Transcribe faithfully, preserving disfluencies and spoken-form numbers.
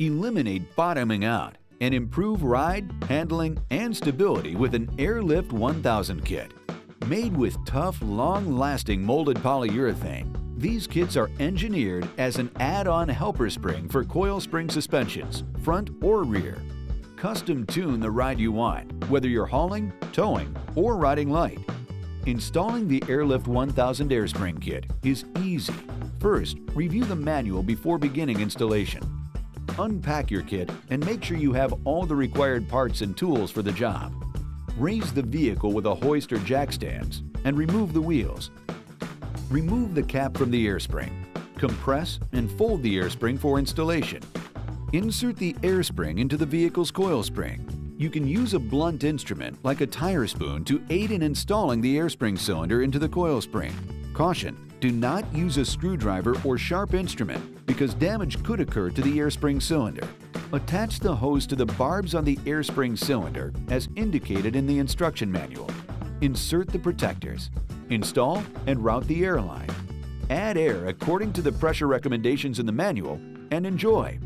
Eliminate bottoming out and improve ride, handling, and stability with an Air Lift one thousand kit. Made with tough, long-lasting molded polyurethane, these kits are engineered as an add-on helper spring for coil spring suspensions, front or rear. Custom tune the ride you want, whether you're hauling, towing, or riding light. Installing the Air Lift one thousand Air Spring Kit is easy. First, review the manual before beginning installation. Unpack your kit and make sure you have all the required parts and tools for the job. Raise the vehicle with a hoist or jack stands and remove the wheels. Remove the cap from the air spring. Compress and fold the air spring for installation. Insert the air spring into the vehicle's coil spring. You can use a blunt instrument like a tire spoon to aid in installing the air spring cylinder into the coil spring. Caution: do not use a screwdriver or sharp instrument because damage could occur to the air spring cylinder. Attach the hose to the barbs on the air spring cylinder as indicated in the instruction manual. Insert the protectors. Install and route the air line. Add air according to the pressure recommendations in the manual and enjoy.